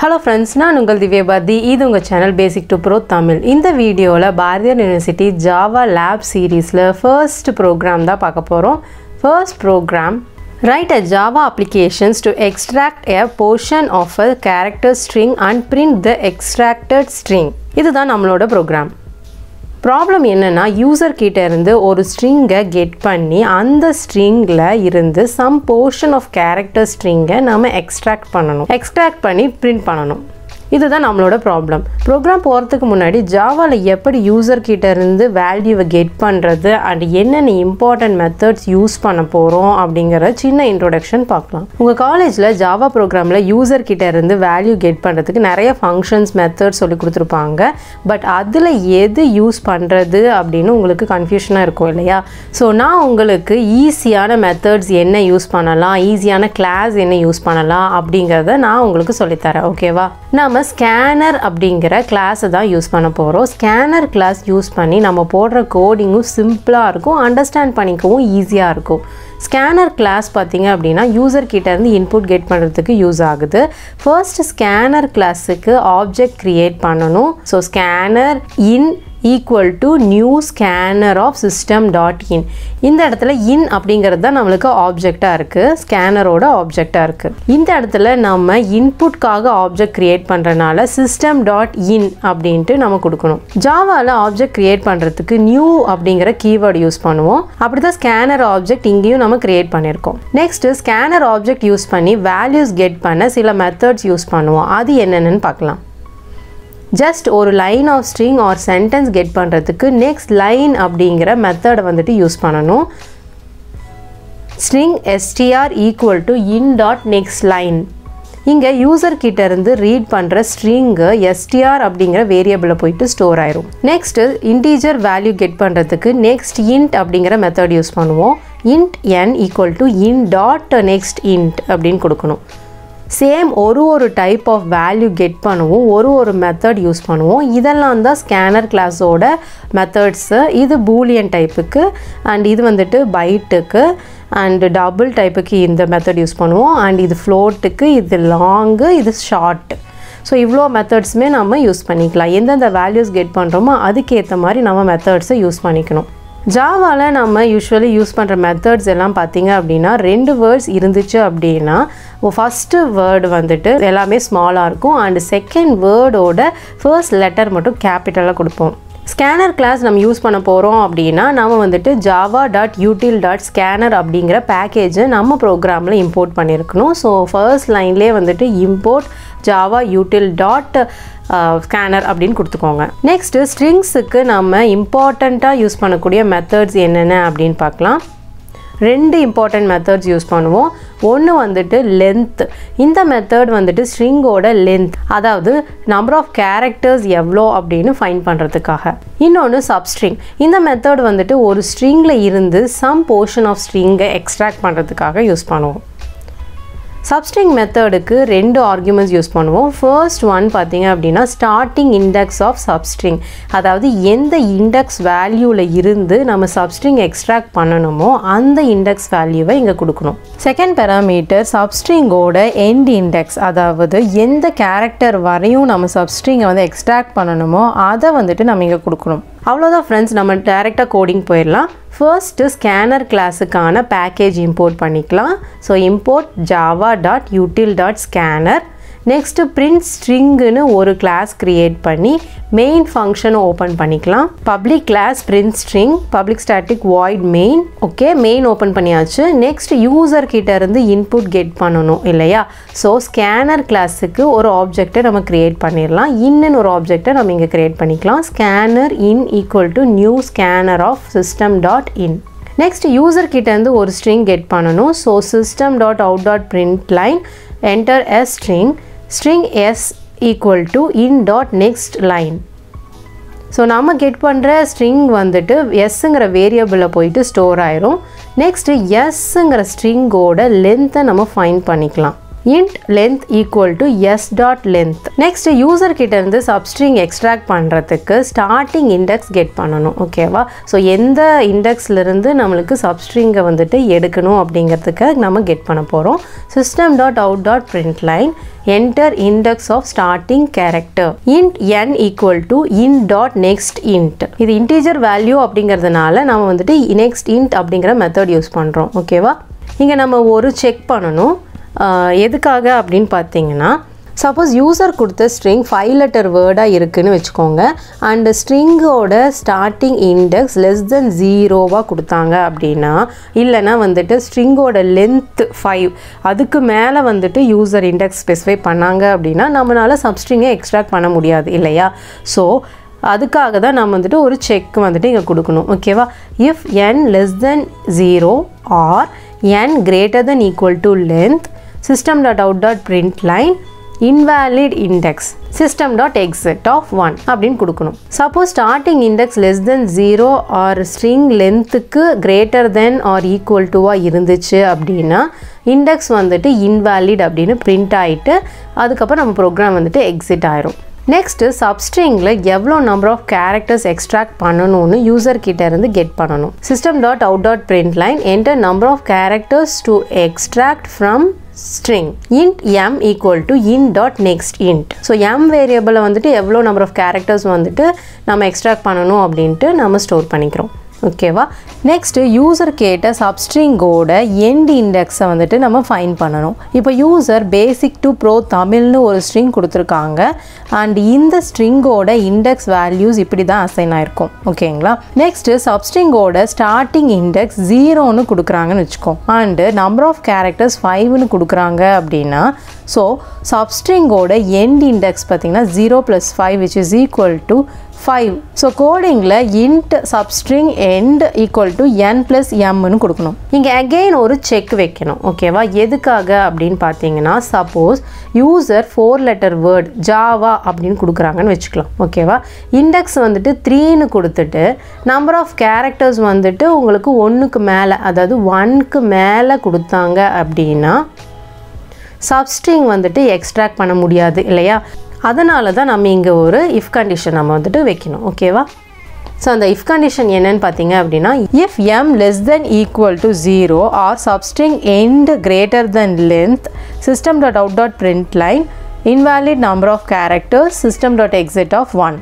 Hello friends, I am Divya Bharti. This is channel BasicToPro Tamil. In this video, we will see the Bharathiar University Java Lab Series first program. First program, write a Java application to extract a portion of a character string and print the extracted string. This is our program. Problem என்னன்னா user கிட்ட இருந்து ஒரு string get பண்ணி அந்த stringல இருந்து some portion of character string நாம extract பண்ணி print பண்ணனும். இதுதான் நம்மளோட problem. Program போறதுக்கு முன்னாடி ஜாவால எப்படி user கிட்ட இருந்து value get பண்றது and என்னென்ன important methods யூஸ் பண்ண போறோம் அப்படிங்கற சின்ன introduction பார்க்கலாம். உங்க காலேஜ்ல ஜாவா programல user கிட்ட இருந்து value get பண்றதுக்கு நிறைய functions methods சொல்லி கொடுத்திருப்பாங்க. பட் அதுல எது யூஸ் பண்றது அப்படினு உங்களுக்கு கன்ஃபியூஷனா இருக்கும் இல்லையா? சோ நான் உங்களுக்கு ஈஸியான methods என்ன யூஸ் பண்ணலாம், ஈஸியான class என்ன யூஸ் பண்ணலாம் அப்படிங்கறத நான் உங்களுக்கு சொல்லி தரேன். ஓகேவா? நாம scanner அப்படிங்கற class தான் யூஸ் பண்ண போறோம். scanner class யூஸ் பண்ணி நம்ம போடுற கோடிங்கும் சிம்பிளா இருக்கும், understand பண்ணிக்கவும் ஈஸியா இருக்கும். scanner class பாத்தீங்க அப்படினா user கிட்ட இருந்து input get பண்றதுக்கு யூஸ் ஆகுது. first scanner classக்கு object create பண்ணனும். so scanner in equal to new scanner of system.in. இந்த இடத்துல in அப்படிங்கிறது தான் நமக்கு ஆப்ஜெக்ட்டா இருக்கு, ஸ்கேனரோட ஆப்ஜெக்ட்டா இருக்கு. இந்த இடத்துல நம்ம இன்புட்காக ஆப்ஜெக்ட் கிரியேட் பண்றனால system.in அப்படினு நாம கொடுக்கணும். ஜாவால ஆப்ஜெக்ட் கிரியேட் பண்றதுக்கு new அப்படிங்கற கீவேர்ட் யூஸ் பண்ணுவோம். அப்படிதான் ஸ்கேனர் ஆப்ஜெக்ட் இங்கேயும் நாம கிரியேட் பண்ணிருக்கோம். நெக்ஸ்ட் ஸ்கேனர் ஆப்ஜெக்ட் யூஸ் பண்ணி values get பண்ண சில methods யூஸ் பண்ணுவோம். அது என்னன்னு பார்க்கலாம். just ஒரு line of string or sentence get பண்றதுக்கு next line அப்படிங்கற மெத்தட் வந்துட்டு யூஸ் பண்ணனும். string str equal to in.next line. இங்க user கிட்ட இருந்து read பண்ற string str அப்படிங்கற வேரியபிள்ல போயிடு ஸ்டோர் ஆயிடும். next integer value get பண்றதுக்கு next int அப்படிங்கற மெத்தட் யூஸ் பண்ணுவோம். int n equal to in.next int அப்படினு கொடுக்கணும். சேம் ஒரு type of value get பண்ணுவோம், ஒரு method யூஸ் பண்ணுவோம். இதெல்லாம் தான் ஸ்கேனர் கிளாஸோட methods. இது பூலியன் டைப்புக்கு and இது வந்துட்டு பைட்டுக்கு and டபுள் டைப்புக்கு இந்த method யூஸ் பண்ணுவோம். and இது ஃப்ளோட்டுக்கு, இது லாங், இது ஷார்ட். ஸோ இவ்வளோ மெத்தட்ஸுமே நம்ம யூஸ் பண்ணிக்கலாம். எந்தெந்த வேல்யூஸ் கெட் பண்ணுறோமோ அதுக்கேற்ற மாதிரி நம்ம மெத்தட்ஸை யூஸ் பண்ணிக்கணும். ஜாவால நம்ம யூஷுவலி யூஸ் பண்ற methods எல்லாம் பாத்தீங்க அப்படினா ரெண்டு words இருந்துச்சு அப்படினா first word வந்துட்டு எல்லாமே ஸ்மாலா இருக்கும் and second word ஓட first letter மட்டும் கேபிட்டலா கொடுப்போம். scanner class நம்ம யூஸ் பண்ண போறோம் அப்படினா நாம வந்துட்டு java.util.scanner அப்படிங்கற பேக்கேஜ் நம்ம புரோகிராம்ல இம்போர்ட் பண்ணிருக்கணும். சோ first lineலயே வந்துட்டு import java.util.scanner அப்படினு கொடுத்துக்கோங்க. நெக்ஸ்ட் ஸ்ட்ரிங்ஸ்க்கு நாம இம்பார்ட்டண்டா யூஸ் பண்ணக்கூடிய மெத்தட்ஸ் என்னென்ன அப்படினு பார்க்கலாம். ரெண்டு இம்பார்ட்டன்ட் மெத்தட்ஸ் யூஸ் பண்ணுவோம். ஒன்னு வந்துட்டு லெந்த். இந்த மெத்தட் வந்துட்டு ஸ்ட்ரிங்கோட லெந்த், அதாவது நம்பர் ஆஃப் கேரக்டர்ஸ் எவ்வளோ அப்படினு ஃபைண்ட் பண்றதுக்காக. இன்னொன்னு சப்ஸ்ட்ரிங். இந்த மெத்தட் வந்துட்டு ஒரு ஸ்ட்ரிங்ல இருந்து some portion of string extract பண்றதுக்காக யூஸ் பண்ணுவோம். substring methodக்கு ரெண்டு arguments யூஸ் பண்ணுவோம். first one பாத்தீங்க அப்படினா starting index of substring, அதாவது எந்த இண்டெக்ஸ் வேல்யூல இருந்து நம்ம substring எக்ஸ்ட்ராக்ட் பண்ணனுமோ அந்த இண்டெக்ஸ் வேல்யூவை இங்க கொடுக்கணும். second parameter substringோட end index, அதாவது எந்த கேரக்டர் வரையும் நம்ம substring வந்து எக்ஸ்ட்ராக்ட் பண்ணனுமோ அத வந்துட்டு நம்ம இங்க கொடுக்கணும். அவ்வளோதான் ஃப்ரெண்ட்ஸ், நம்ம டைரக்டா கோடிங் போயிடலாம். ஃபர்ஸ்ட் ஸ்கேனர் கிளாஸுக்கான பேக்கேஜ் இம்போர்ட் பண்ணிக்கலாம். So import java.util.scanner. Next print stringனு ஒரு கிளாஸ் கிரியேட் பண்ணி மெயின் ஃபங்க்ஷனை ஓப்பன் பண்ணிக்கலாம். Public class print string, public static void main. Okay, main open பண்ணியாச்சு. நெக்ஸ்ட் யூசர் கிட்ட இருந்து இன்புட் கெட் பண்ணனும் இல்லையா? ஸோ ஸ்கேனர் கிளாஸுக்கு ஒரு ஆப்ஜெக்ட்டை நம்ம கிரியேட் பண்ணிடலாம். இன்னும் ஒரு ஆப்ஜெக்ட்டை நம்ம இங்கே கிரியேட் பண்ணிக்கலாம். Scanner in equal to new scanner of system.in. Next user கிட்ட இருந்து ஒரு string கெட் பண்ணனும். So system.out.print line, enter a string. string s equal to in.next line. So நம்ம கெட் பண்ணுற ஸ்ட்ரிங் வந்துட்டு எஸ்ங்கிற வேரியபிளில் போயிட்டு ஸ்டோர் ஆயிரும். நெக்ஸ்ட் எஸ்ங்கிற ஸ்ட்ரிங்கோட லென்த்தை நம்ம ஃபைண்ட் பண்ணிக்கலாம். int length equal to s.length. Next user kitta irundhu substring extract pandradhukku starting index get pananum, okay va. So endha index la irundhu namalukku substring vandute edukanum abdingiradhukku nama get panaporom. System.out.println enter index of starting character int n equal to int dot next int. இது integer value அப்படிங்கிறதுனால நாம வந்துட்டு next int அப்படிங்கற method use பண்றோம், ஓகேவா. இங்க நம்ம ஒரு செக் பண்ணனும், எதுக்காக அப்படினு பாத்தீங்கன்னா suppose user கொடுத்த string 5 letter word-ஆ இருக்குன்னு வெச்சுக்கோங்க and string ஓட starting index less than 0-வா கொடுத்தாங்க அப்படினா இல்லனா வந்துட்டு string ஓட length 5 அதுக்கு மேல வந்துட்டு user index specify பண்ணாங்க அப்படினா நம்மனால substring-ஐ extract பண்ண முடியாது இல்லையா. So அதுக்காக தான் நாம வந்துட்டு ஒரு check வந்துட்டு இங்க கொடுக்கணும், ஓகேவா. If n less than 0 or n greater than equal to length system.out.println invalid index system.exit of 1 அப்படினு கொடுக்கணும். Suppose starting index less than 0 or string length க்கு greater than or equal to வா இருந்துச்சு அப்படினா index வந்துட்டு invalid அப்படினு print ஆயிட்டு அதுக்கு அப்புறம் நம்ம program வந்துட்டு exit ஆயிரும். Next substring la evlo number of characters extract pananonu user kitta irundhu get pananum. System.out.println enter number of characters to extract from string int m equal to int dot next int. So m variable வந்துட்டு எவ்ளோ number of characters வந்துட்டு நாம extract பண்ணனும் அப்படினு நாம store பண்ணிக்கிறோம், ஓகேவா. Next user கேட்ட substring ஓட end index வந்துட்டு நாம find பண்ணனும். இப்போ user basic to pro tamil னு ஒரு string கொடுத்திருக்காங்க and இந்த string ஓட index values இப்படி தான் assign ஆயிருக்கும், ஓகேங்களா. Next substring ஓட starting index 0 னு கொடுக்கறாங்கன்னு வெச்சுக்கோ and number of characters 5 னு கொடுக்கறாங்க அப்படினா so substring ஓட end index பாத்தீங்கன்னா 0 + 5 which is equal to 5. So coding la int substring end equal to n + m nu kudukanum. Inga again oru check vekkanum, okay va. Edukaga appdin pathina suppose user 4 letter word java appdin kudukranga nu vechikalam, okay va. Index vandittu 3 nu kuduttittu number of characters vandittu ungalku 1 ku mela adhaadu 1 ku mela kuduthanga appdina substring vandittu extract panna mudiyadhu illaya. அதனால தான் நம்ம இங்க ஒரு if condition நம்ம வந்துட்டு வைக்கணும், ஓகேவா. So அந்த if condition என்னன்னு பாத்தீங்க அப்படினா if m less than equal to 0 or substring end greater than length system.out.println invalid number of characters system.exit of 1.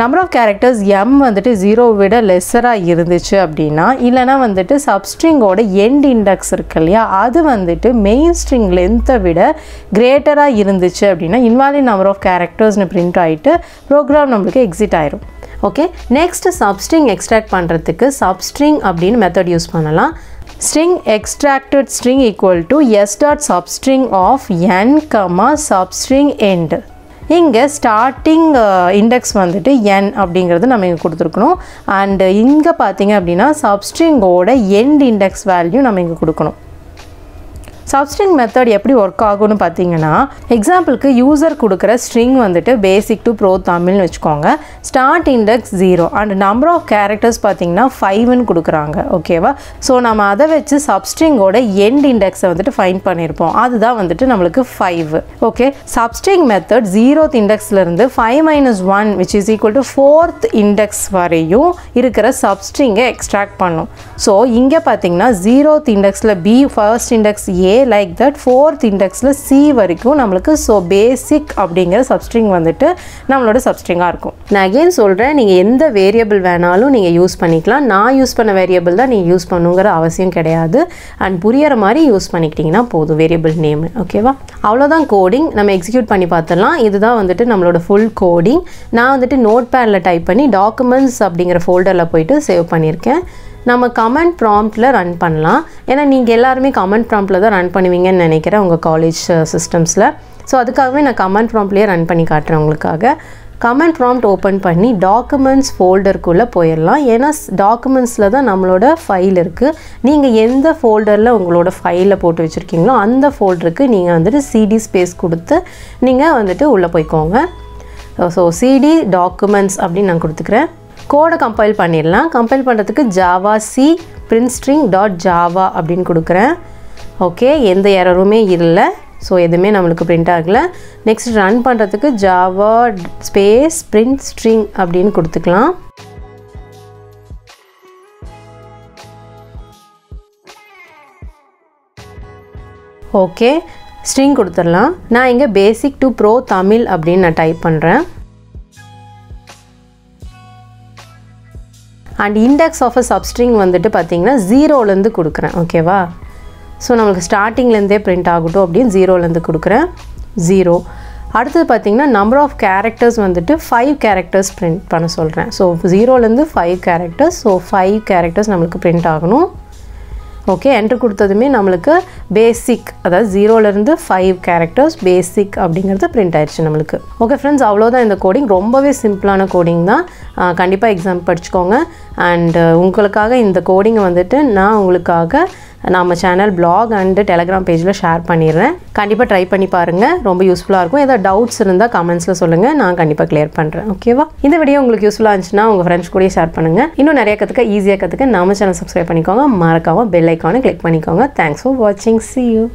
Number of characters m வந்துட்டு 0 விட லெஸ்ஸரா இருந்துச்சு அப்படினா இல்லனா வந்துட்டு substring ஓட end index இருக்குல்ல அது வந்துட்டு main string length விட greater-ஆ இருந்துச்சு அப்படினா invalid number of characters னு print ஆயிட்டு program நமக்கு exit ஆயிரும், okay. Next substring extract பண்றதுக்கு substring அப்படின method யூஸ் பண்ணலாம். String extracted string equal to s.substring of n, substring end. இங்க starting index வந்துட்டு n அப்படிங்கறது நம்ம இங்க கொடுத்திருக்கணும் and இங்க பாத்தீங்க அப்படினா substring ஓட end index value நம்ம இங்க கொடுக்கணும். Substring method எப்படி work ஆகும்னு பாத்தீங்கன்னா எக்ஸாம்பிளுக்கு யூசர் கொடுக்கிற string வந்துட்டு basic to pro tamil னு வெச்சுக்கோங்க. Start index 0 and number of characters பாத்தீங்கன்னா 5 னு கொடுக்கறாங்க, ஓகேவா. சோ நாம அத வெச்சு substring ஓட end index வந்துட்டு find பண்ணிருப்போம், அதுதான் வந்துட்டு நமக்கு 5, okay. Substring method 0th index ல இருந்து 5 - 1 which is equal to 4th index வரையும் இருக்கிற substring-ஐ extract பண்ணும். சோ இங்க பாத்தீங்கன்னா 0th index ல b, first index a, like that 4th index la c varaikum namalukku so basic அப்படிங்கற substring வந்துட்டு நம்மளோட substring-ஆ இருக்கும். நான் again சொல்றேன், நீங்க எந்த variable வேணாலும் நீங்க யூஸ் பண்ணிக்கலாம். நான் யூஸ் பண்ண variable தான் நீங்க யூஸ் பண்ணுங்கற அவசியம் கிடையாது and புரியற மாதிரி யூஸ் பண்ணிக்கிட்டீங்கன்னா போதும் variable name, ஓகேவா. அவ்வளவுதான் கோடிங், நம்ம எக்ஸிக்யூட் பண்ணி பார்த்தறலாம். இதுதான் வந்துட்டு நம்மளோட full கோடிங். நான் வந்துட்டு நோட்பேட்ல டைப் பண்ணி documents அப்படிங்கற folder-ல போய்ட்டு சேவ் பண்ணிருக்கேன். நம்ம கமெண்ட் ப்ராம்ப்ட்ல ரன் பண்ணலாம், ஏன்னா நீங்கள் எல்லாருமே கமெண்ட் ப்ராம்ப்ட்ல தான் ரன் பண்ணுவீங்கன்னு நினைக்கிறேன் உங்கள் காலேஜ் சிஸ்டம்ஸில். ஸோ அதுக்காகவே நான் கமெண்ட் ப்ராம்ப்ட்லேயே ரன் பண்ணி காட்டுறேன் உங்களுக்காக. கமெண்ட் ப்ராம்ப்ட் ஓப்பன் பண்ணி டாக்குமெண்ட்ஸ் ஃபோல்டருக்குள்ளே போயிடலாம், ஏன்னா டாக்குமெண்ட்ஸில் தான் நம்மளோட ஃபைல் இருக்குது. நீங்கள் எந்த ஃபோல்டரில் உங்களோட ஃபைலில் போட்டு வச்சுருக்கீங்களோ அந்த ஃபோல்டருக்கு நீங்கள் வந்துட்டு சிடி ஸ்பேஸ் கொடுத்து நீங்கள் வந்துட்டு உள்ளே போய்க்கோங்க. ஸோ சிடி டாக்குமெண்ட்ஸ் அப்படின்னு நான் கொடுத்துக்கிறேன். கோடை கம்பைல் பண்ணிடலாம். கம்பைல் பண்ணுறதுக்கு ஜாவா சி printstring.java அப்படின்னு கொடுக்குறேன், ஓகே. எந்த எரருமே இல்லை. So எதுமே நமக்கு print ஆகல. Next run பண்றதுக்கு java space print string அப்படினு கொடுத்துக்கலாம். Okay, string கொடுத்துறலாம். நான் இங்க BasicToPro Tamil அப்படினு நான் டைப் பண்றேன். And index of a substring வந்துட்டு பாத்தீங்கன்னா 0 ல இருந்து கொடுக்கிறேன். ஓகேவா? So namakku starting la indhe print agutto appdi 0 la indhu kudukuren 0 adutha pathina number of characters vanditu 5 characters print panna solren so 0 la indhu 5 characters so 5 characters namakku print aganum okay enter kuduthadume namakku basic adha 0 la irundhu 5 characters basic abdingiradha print ayiruchu namakku okay friends avlodha indha coding rombave simple ana coding da kandipa exam padichukonga and ungalkaga indha coding vanditu na ungalkaga நம்ம channel blog and Telegram பேஜ்ல share பண்ணிறேன். கண்டிப்பா try பண்ணி பாருங்க. ரொம்ப யூஸ்ஃபுல்லா இருக்கும். ஏதாவது டவுட்ஸ் இருந்தா கமெண்ட்ஸ்ல சொல்லுங்க. நான் கண்டிப்பா கிளியர் பண்றேன். ஓகேவா? இந்த வீடியோ உங்களுக்கு யூஸ்ஃபுல்லா இருந்துச்சுனா உங்க ஃப்ரெண்ட்ஸ் கூட ஷேர் பண்ணுங்க. இன்னும் நிறைய கத்துக்க ஈஸியா கத்துக்க நம்ம சேனல் Subscribe பண்ணிக்கோங்க. மறக்காம bell icon-ஐ click பண்ணிக்கோங்க. Thanks for watching. See you.